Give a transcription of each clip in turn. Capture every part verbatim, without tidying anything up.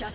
Shut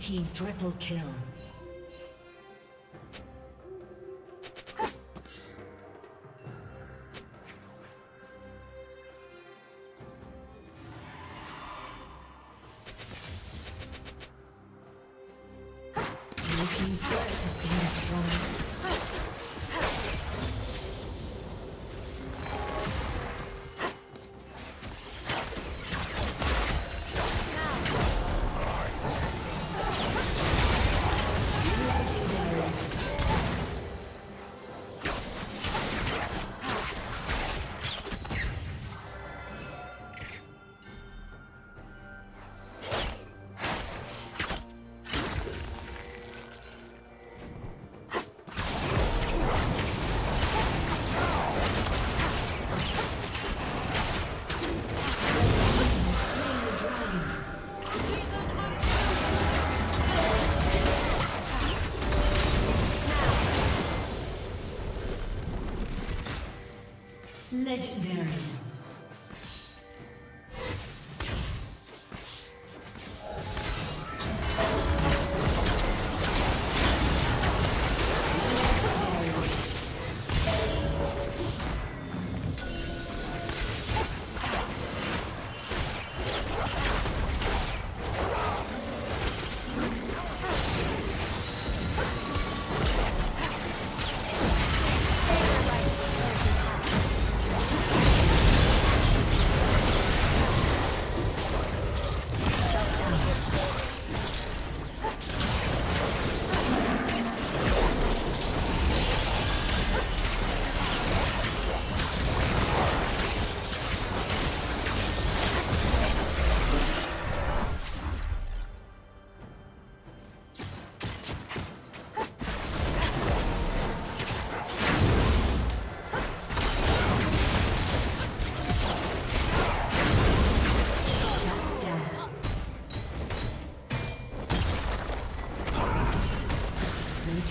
Team triple kill. Legendary.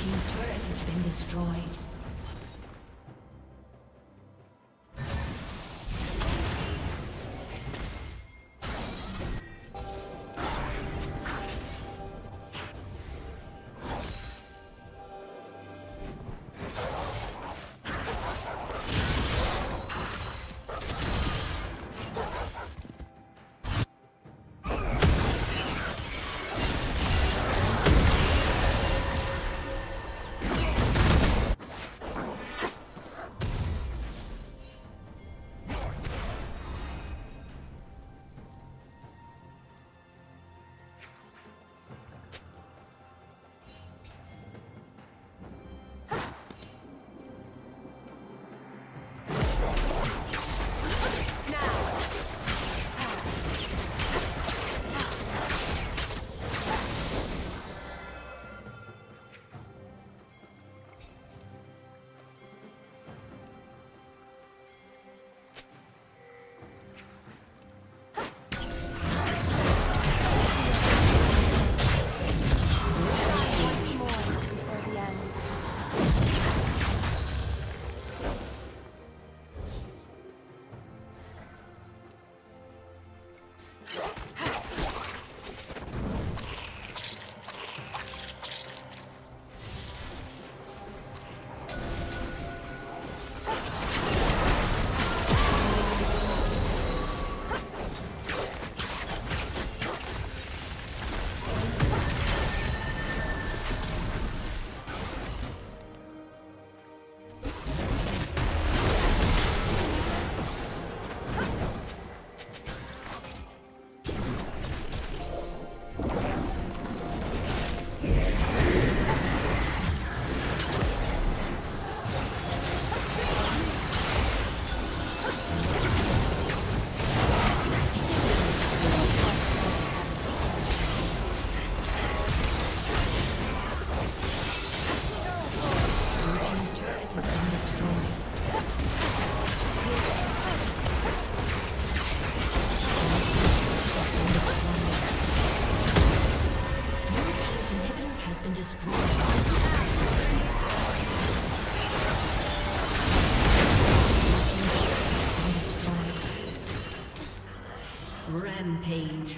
team's turret has been destroyed. Rampage.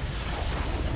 disconnected.